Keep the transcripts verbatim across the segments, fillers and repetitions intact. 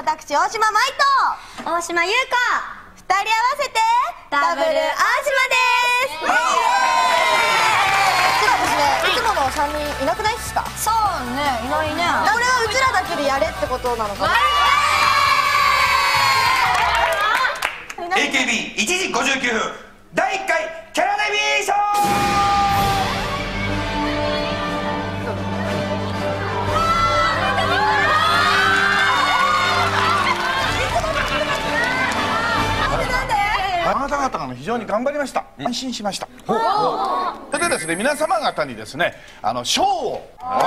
私大島舞と大島優子、ふたり合わせてダブル大島です。今日ですね、いつものさんにんいなくないですか？そうね、いないね。これはうちらだけでやれってことなのかな。 エーケービーいちじごじゅうきゅうふんだいいっかいキャラデビー賞。あなた方が非常に頑張りました。安心しました。それでですね、皆様方にですね、あの賞を。よかった。よ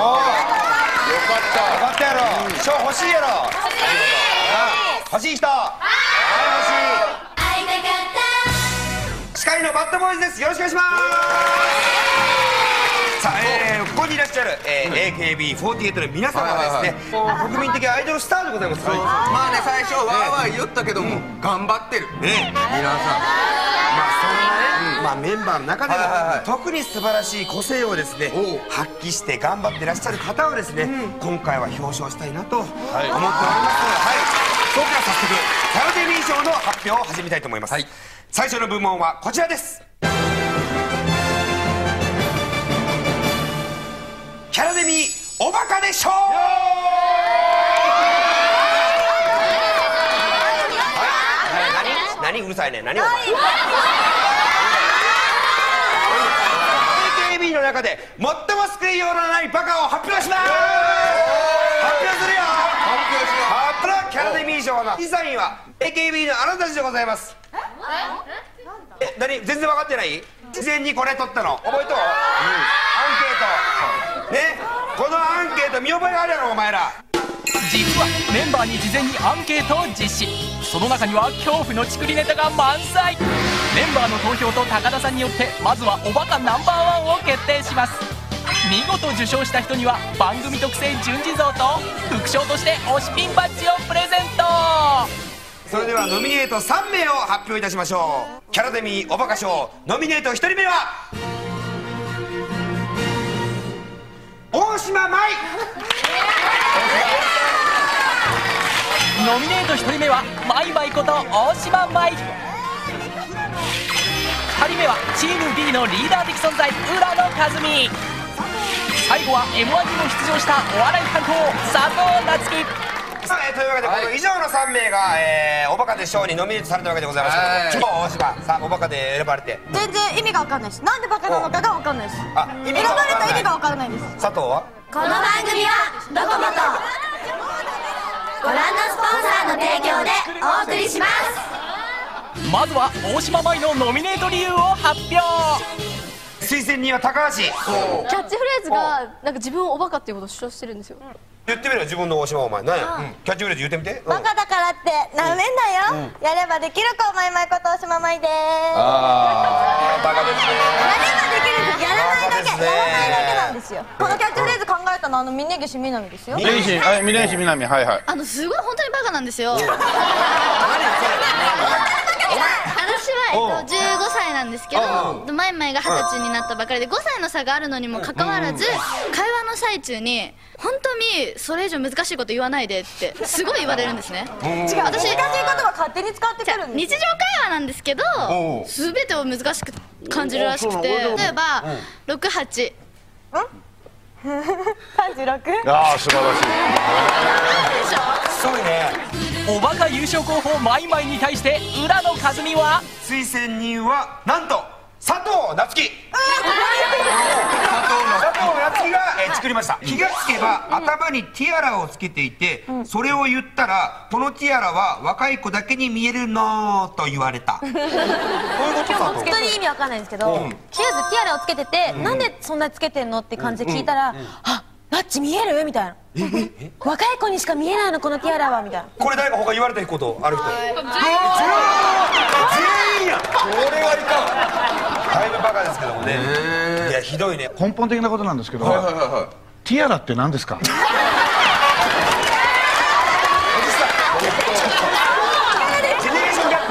かったやろ。賞欲しいやろ。欲しい人。司会のバッドボーイズです。よろしくお願いします。さあ、えー、ここにいらっしゃる、えー、エーケービーフォーティーエイト の皆様はですね、国民的アイドルスターでございます。まあね、最初わーわー言ったけども、頑張ってるね皆さん。まあそんなね、まあメンバーの中でも特に素晴らしい個性をですね発揮して頑張ってらっしゃる方をですね、今回は表彰したいなと思っております。はい、それでは早速キャラデビー賞の発表を始めたいと思います。最初の部門はこちらです。キャラデミーおバカでしょう。何うるさいね、何お前。 エーケービー の中で最も救いようのないバカを発表します。発表するよ。発表キャラデミー賞の審査員は エーケービー のあなたたちでございます。え、何？全然分かってない？事前にこれ取ったの覚えとう？アンケートね、このアンケート見覚えがあるやろお前ら。実はメンバーに事前にアンケートを実施。その中には恐怖のチクリネタが満載。メンバーの投票と高田さんによって、まずはおバカナンバーワンを決定します。見事受賞した人には番組特製純次像と副賞として推しピンバッジをプレゼント。それではノミネートさんめいを発表いたしましょう。キャラデミーおバカ賞ノミネートひとりめは大島舞。ノミネートひとりめはマイマイこと大島舞。ふたりめはチーム ビー のリーダー的存在浦野和美。最後は エムワン にも出場したお笑い担当佐藤夏樹。さあ、というわけで、この以上のさんめいが、えー、おバカで賞にノミネートされたわけでございますけども、今日大島さんおバカで選ばれて全然意味が分かんないし、なんでバカなのかが分かんないし、選ばれた意味が分からないです。佐藤はこの番組はドコモとご覧のスポンサーの提供でお送りします。まずは大島舞のノミネート理由を発表。推薦人は高橋。キャッチフレーズがなんか自分をおバカっていうことを主張してるんですよ。言ってみれば自分の大島お前なんや。キャッチフレーズ言ってみて。バカだからってなめんなよ。やればできる子マイマイこと大島舞です。ああ、バカですね。やればできる子、やらないだけ、やらないだけなんですよ。このキャッチフレーズ考えたのはあの峯岸みなみですよ。峯岸、はい、峯岸みなみ、はいはい。あのすごい本当にバカなんですよ。私はじゅうごさいなんですけど、マイマイがはたちになったばかりでごさいの差があるのにもかかわらず、会話の最中に「本当にそれ以上難しいこと言わないで」ってすごい言われるんですね。違う、私難しい言葉勝手に使ってくるんです。日常会話なんですけど全てを難しく感じるらしくて、例えばろくはちんさんじゅうろく。ああ、素晴らしい。でしょ、すごいね。おバカ優勝候補マイマイに対して浦野和美は、推薦人はなんと佐藤夏樹。佐藤夏樹が作りました。気がつけば頭にティアラをつけていて、それを言ったら「このティアラは若い子だけに見えるの」と言われた。本当に意味わかんないんですけど、とりあえずティアラをつけてて、なんでそんなにつけてんのって感じで聞いたら「あっナッチ見える?」みたいな。若い子にしか見えないのこのティアラはみたいな。これ誰か他言われてることある人？全員やん。これはいかん。だいぶバカですけどもね。いや、ひどいね。根本的なことなんですけど、ティアラって何ですか？ティアラでジェネレーションギャッ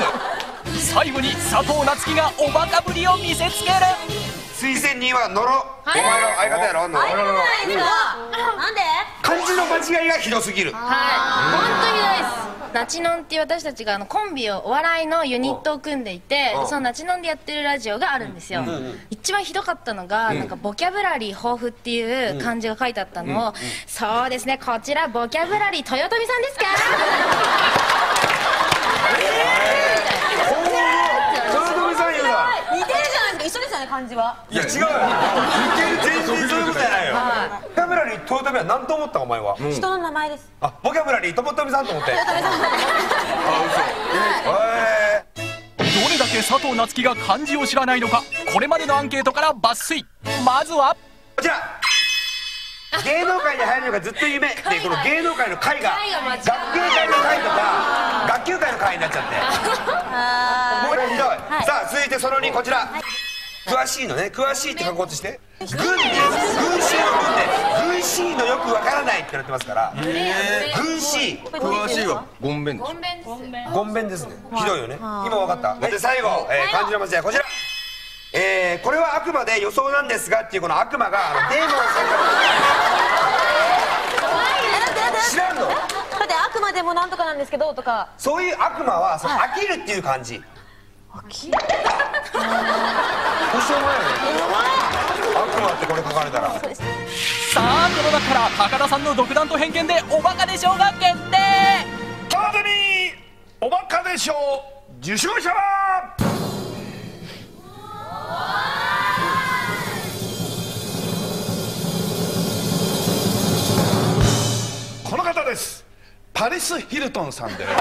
プ。最後に佐藤夏樹がおバカぶりを見せつける。推薦人は野呂。お前の相方やろ。野呂。なんで？漢字の間違いがひどすぎる。はい、本当にひどいです。ナチノンっていう私たちがあのコンビをお笑いのユニットを組んでいて、そのナチノンでやってるラジオがあるんですよ。一番ひどかったのが、なんかボキャブラリー豊富っていう漢字が書いてあったのを、そうですね、こちらボキャブラリー豊富さんですか？似てるじゃないですか、一緒ですよね、漢字は。いや違う、似てる、全然そういうことじゃないよ。ボキャブラリー豊富は何と思ったお前は？人の名前です。あ、ボキャブラリー豊富さんと思って。どれだけ佐藤夏樹が漢字を知らないのか、これまでのアンケートから抜粋。まずはこちら。芸能界に入るのがずっと夢で、この芸能界の会が学級会の会とか学級会の会になっちゃって、もうひどい。さあ続いてそのにこちら。詳しいのね、詳しいって観光地して軍です、軍師の軍で軍師のよくわからないってなってますから、軍師詳しいはゴンベンです。ゴンベンですね、ひどいよね。今わかった。で最後漢字の間違いこちら。えー、これはあくまで予想なんですがっていうこの悪魔がデーモンを知らんのだってあくまでもなんとかなんですけどとかそういう悪魔は飽きるっていう感じ。飽きる悪魔ってこれ書かれたらさあこの中から高田さんの独断と偏見でおバカでしょうが決定。カードにおバカでしょう受賞者はこの方です。パリス・ヒルトンさんです。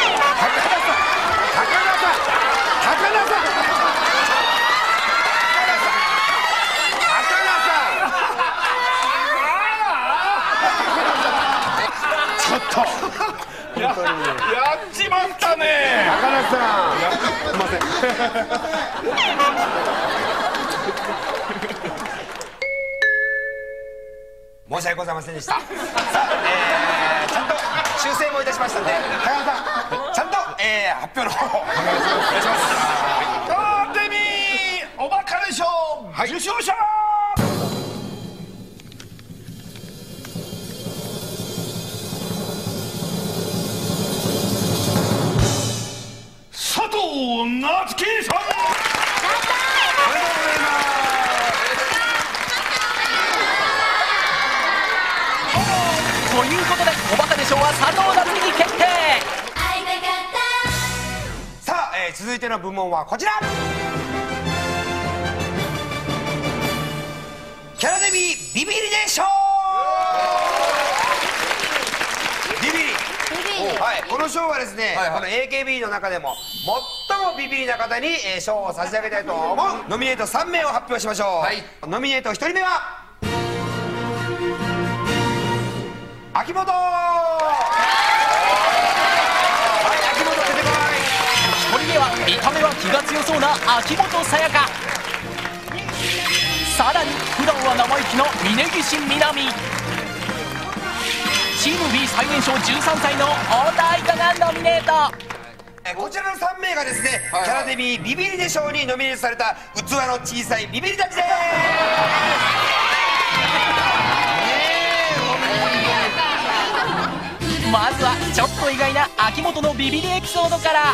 高田さん、高田さん、高田さん、高田さん、高田さん、高田さん、ちょっとやっちまったね。高田さん、すみません。申し訳ございませんでした。さあ、えー、ちゃんと修正もいたしましたので、高田さん、ちゃんと、えー、発表の方をお願いします。カーデミーおバカでしょう、はい、受賞者佐藤夏樹さん。ということでおバカでしょうは佐藤夏樹に決定。さあ、えー、続いての部門はこちら。キャラデミービビリでしょう。ビビリ、はい、この賞はですね、はい、はい、この エーケービー の中でも最もビビリな方に、えー、賞を差し上げたいと思うノミネートさん名を発表しましょう、はい、ノミネートひとりめは秋元。はい、秋元出てこい。ひとりめは見た目は気が強そうな秋元さやか。さらに普段は生意気の峯岸みなみ。チーム B 最年少じゅうさんさいの太田愛花がノミネート。こちらのさん名がですね、はい、はい、キャラデミービビリで賞にノミネートされた器の小さいビビリたちです。まずはちょっと意外な秋元のビビリエピソードから。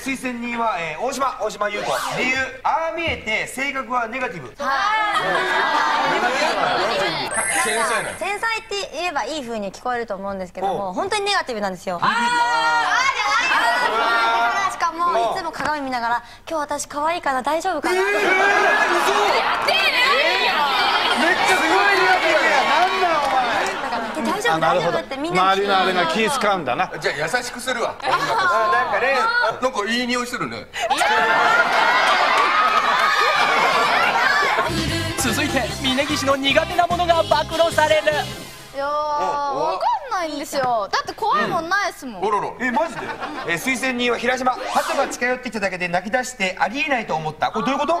推薦人は、えー、大島大島優子。理由、ああ見えて性格はネガティブ。繊細って言えばいい風に聞こえると思うんですけども、本当にネガティブなんですよ。あーあーじゃないです。しかもいつも鏡見ながら「今日私可愛いから大丈夫かな」って。ええ、嘘、やってるめっちゃすごいネガティブや。なんだお前。大丈夫大丈夫ってみんな周りのあれが気使うんだな。じゃあ優しくするわ。なんかね、なんかいい匂いするね。続いて峯岸の苦手なものが暴露される。いやー、わかんないんですよ。だって怖いもんないですもん。おろろ、え、マジで。え、推薦人は平島。鳩が近寄ってきただけで泣き出してありえないと思った。これどういうこと？あ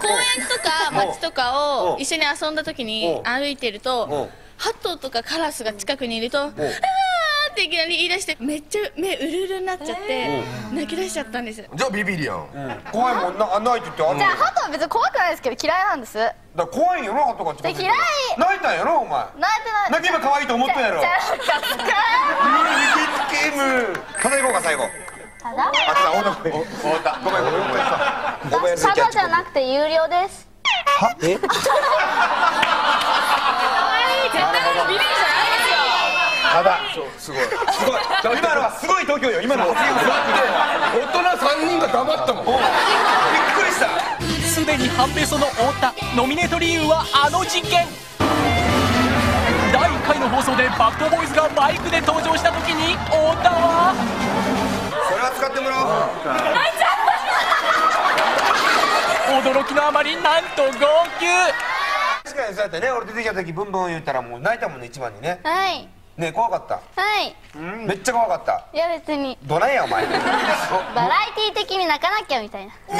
の公園とか街とかを一緒に遊んだ時に歩いてると。ハトとかカラスが近くにいると「ああ」っっていきなり言い出してめっちゃ目うるうるになっちゃって泣き出しちゃったんです。じゃあビビりやん。怖いもんないって言ってあんの。じゃあハトは別に怖くないですけど嫌いなんです。だから怖いんやろハトが。嫌い。泣いたんやろお前。泣いてない。泣けば可愛いと思ったやろ。じゃあ見せつけむ。ただいこうか最後。ただ？あ、ごめんごめんごめん。ただじゃなくて有料です。は？え？ただすごいすごい今のはすごい度胸よ。今のは大人さんにんが黙ったもん。びっくりした。すでに半べその太田、ノミネート理由はあの事件。だいいっかいの放送でバッドボーイズがバイクで登場した時に太田はそれは使ってもらおう。驚きのあまりなんと号泣。確かにそうやってね、俺出てきた時ブンブン言ったらもう泣いたもんね、一番にね。はいね、怖かった。はいめっちゃ怖かった。いや別にどないやお前バラエティー的に泣かなきゃみたいな。じゃ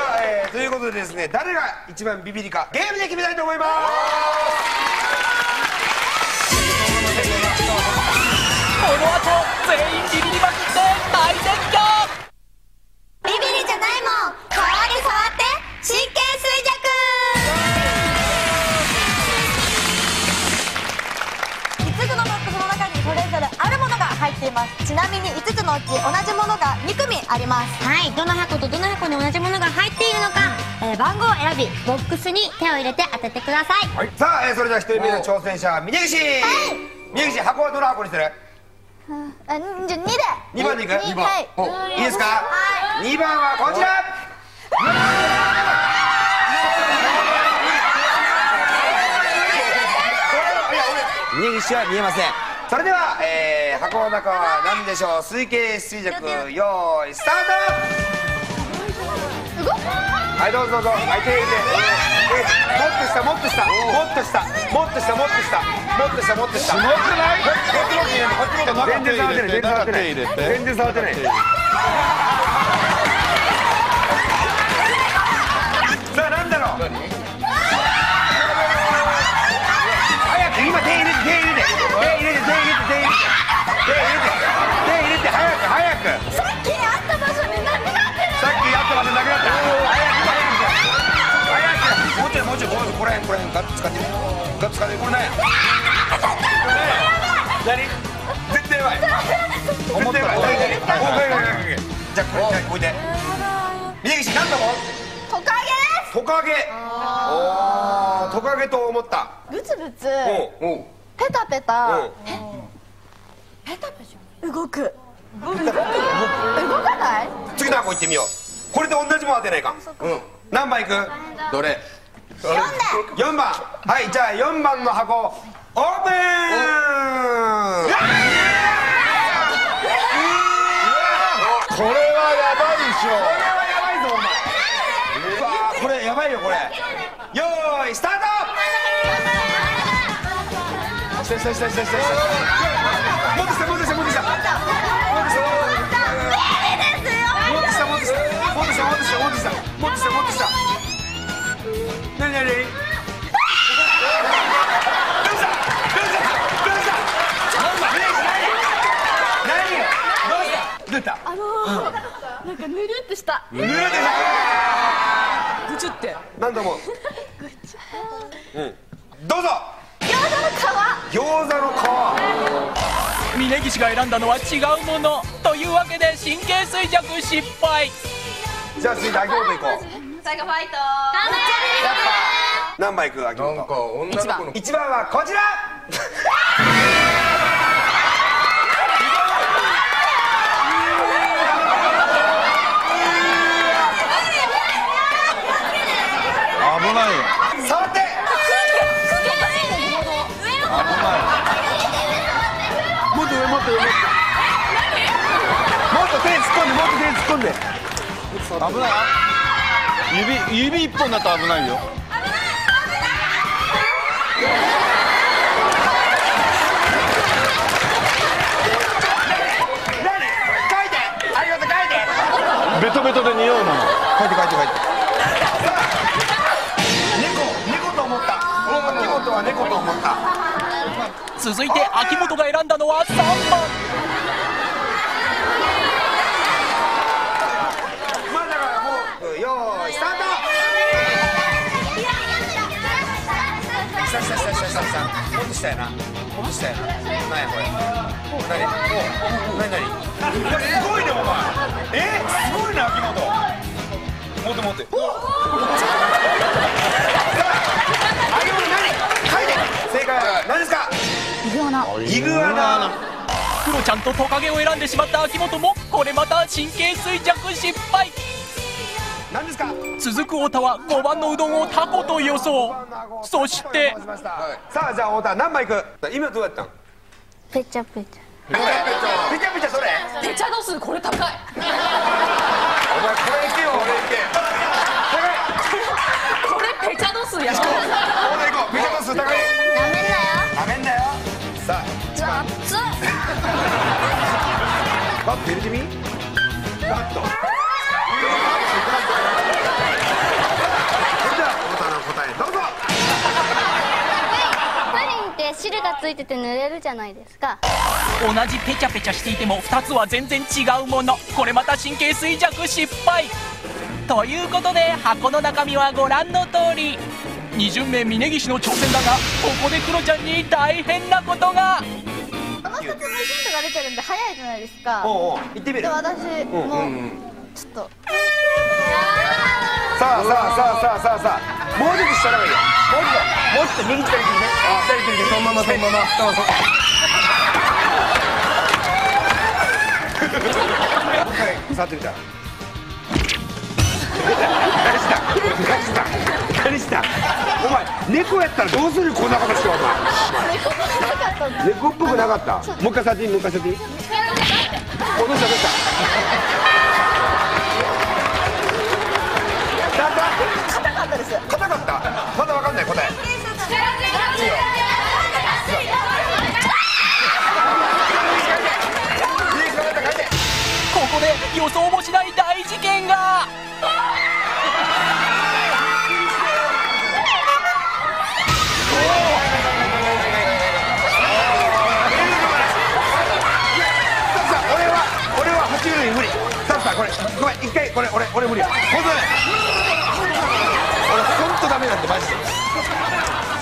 あ、えー、ということでですね、誰が一番ビビりかゲームで決めたいと思います。この後全員ビビりまくって大絶叫。ビビりじゃないもん代わり触って神経衰弱。いつつのボックスの中にそれぞれあるものが入っています。ちなみにいつつのうち同じものがにくみあります。はいどの箱とどの箱に同じものが入っているのか、えー、番号を選びボックスに手を入れて当ててください、はい、さあ、えー、それではひとりめの挑戦者峯岸。峯岸箱はどの箱にする？あ、にでにばんでいく。にばんいいですか。にばんはこちら。峯岸は見えません。それでは、えー、箱の中は何でしょう。推計衰弱用意スタート。はいどうぞどうぞ。はい手入れて、もっと下もっと下もっと下もっと下もっと下もっとしたもっとした。すごくない？全然触ってない。全然触ってない。全然触ってない。さあなんだろう。早く今手入れて手入れて手入れて手入れて手入れて手入れて早く早く。さっきあった場所になくなってる。さっきあった場所なくなった。早く早く早く。もうちょいもうちょいこれこれガッツ使ってガッツ使ってこれない。絶対やばい。思ったことない。じゃあこれ置いて。峯岸何だもん。トカゲ。トカゲ。おおトカゲと思った。ブツブツ。ペタペタ。ペタペタ。動く。動かない？次の箱行ってみよう。これで同じもん当てないか。何番いく？どれ？よんばん。はいじゃあよんばんの箱オープン。これはやばいでしょ。これはやばいぞお前。これやばいよこれ。よーいスタート。したしたしたしたした。もっとしたもっとしたもっとした。もっとしたもっとしたもっとしたもっとしたもっとしたもっとしたもっとしたもっとした。なになに。どうしたどうしたどうした。何どうしたどうした。あの。なんかぬるっとした。ぬるっとした。ぐちゅって。なんだもん。ぐちゅ。うん。どうぞ。餃子の皮。餃子の皮。峯岸が選んだのは違うもの。というわけで神経衰弱失敗。じゃあ次秋元いこう。最後ファイト。何番いく秋元。なんか女の子の。一番はこちら。触って。もっと上もっと上もっと手突っ込んでもっと手突っ込んで。危ない。指指一本だと危ないよ。書いて。ありがとう書いて。ベトベトで匂うな。書いて書いて書いて。猫と思った。秋元は猫と思った。続いて秋元が選んだのはさんばん。まあだからもうよーいスタート。したしたしたしたした。落としたやな。落としたやな。何やこれ。何？何何？すごいねお前。え？すごいね秋元。持って持って。何ですか？イグアナ。イグアナ。クロちゃんとトカゲを選んでしまった秋元もこれまた神経衰弱失敗。何ですか？続く太田はごばんのうどんをタコと予想。そしてさあじゃあ太田何枚いく？今どうやったん？ペチャペチャ。ペチャペチャペチャそれ。ペチャ度数これ高い。お前これいけよ俺いけ。これペチャ度数やろ。ペチャ度数高い。さあ、バッツ。バット入れてみ。バット。それでは太田の答えどうぞ。プリンって汁がついてて濡れるじゃないですか。同じペチャペチャしていてもふたつは全然違うもの。これまた神経衰弱失敗。ということで箱の中身はご覧の通り。に巡目峯岸の挑戦だがここでクロちゃんに大変なことが。このふたつもヒントが出てるんで早いじゃないですか。おうおう行ってみる。私もちょっとさあさあさあさあさあもうちょっとしたらいいよ。もうちょっと右左右ね。左右左そのままそのままはい触ってみたら何した何したお前猫やったらどうするこんなことしてお前猫っぽくなかった。もう一回さっていいもう一回さっていい。どうしたどうした硬かったです。硬かったまだわかんない答え。ここで予想もしない大事件が。これごめん一回これ俺俺無理。本当だね。俺本当ダメなんでマジで。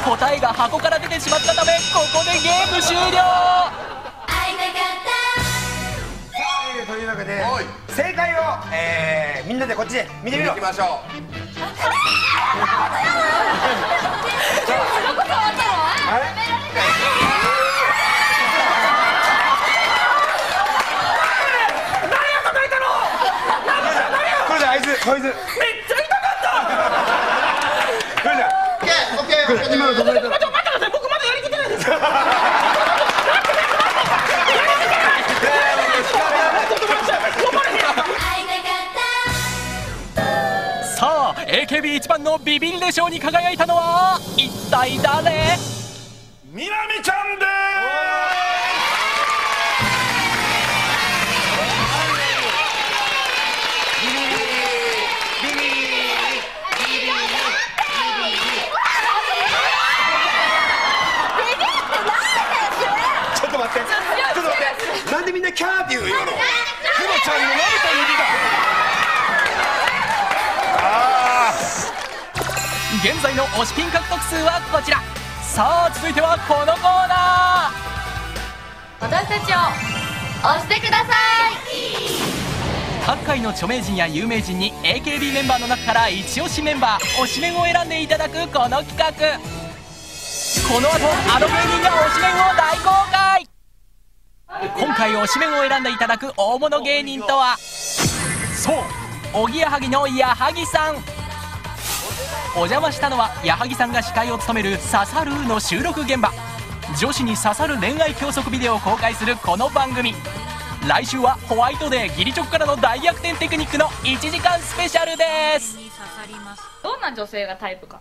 答えが箱から出てしまったためここでゲーム終了。会いたかった。さあというわけで正解を、えー、みんなでこっちで見てみよう。行きましょう。あれ？めっちゃ痛かった。今の止めた。僕まだやりきってないです。やりきってない。さあ エーケービー 一番のビビリで賞に輝いたのは一体誰？みなみちゃんです。キャーっていうの今のクロちゃんの伸びた指が。あー現在の推しピン獲得数はこちら。さあ続いてはこのコーナー。私たちを推してください。各界の著名人や有名人に エーケービー メンバーの中からイチオシメンバー推しメンを選んでいただくこの企画。この後あの芸人が推しメンを大公開。今回推しメンを選んでいただく大物芸人とはそうおぎやはぎの矢作さん。お邪魔したのは矢作さんが司会を務める「刺さるー」の収録現場。女子に刺さる恋愛教則ビデオを公開するこの番組。来週はホワイトデー義理チョコからの大逆転テクニックのいちじかんスペシャルです。どんな女性がタイプか。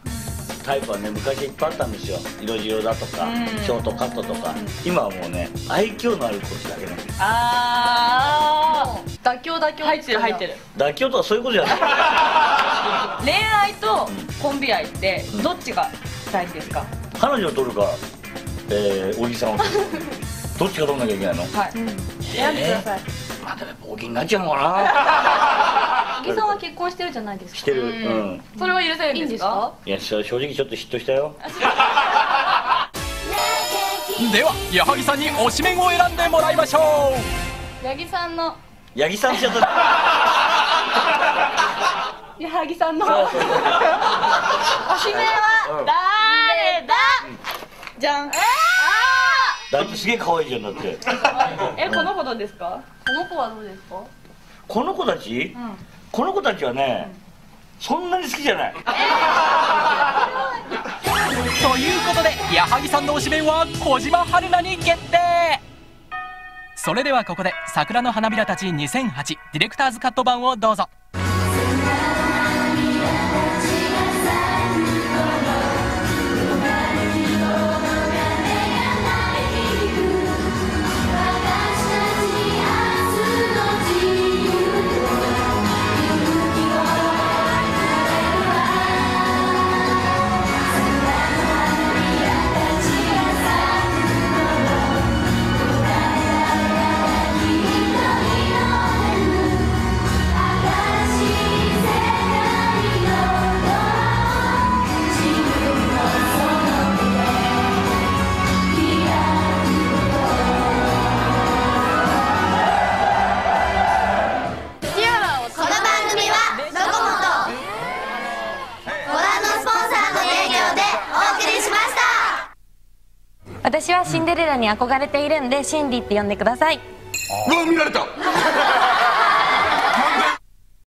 タイプはね昔いっぱいあったんですよ。色白だとかショートカットとか。今はもうね愛嬌のある子だけなんです。ああ妥協妥協入ってる入ってる。妥協とはそういうことじゃない。恋愛とコンビ愛ってどっちが大事ですか。彼女を取るかえー、大木さんはどっちか取んなきゃいけないの？はい。選んでください。まあでもやっぱ大木になっちゃうのかな。大木さんは結婚してるじゃないですか。してる。うん。それは許せるんですか？いや正直ちょっと嫉妬したよ。では矢作さんに推しメンを選んでもらいましょう。矢作さんの。矢作さんちょっと。矢作さんの。推しメンは誰だ？じゃん。だってすげえ可愛いじゃんだって。え、この子どうですか？この子はどうですか？この子たち？この子たちはね、そんなに好きじゃない。ということで矢作さんの推しメンは小島春菜に決定。それではここで「桜の花びらたちにせんはち」ディレクターズカット版をどうぞ。私はシンデレラに憧れているんでシンディって呼んでください。うわ見られた。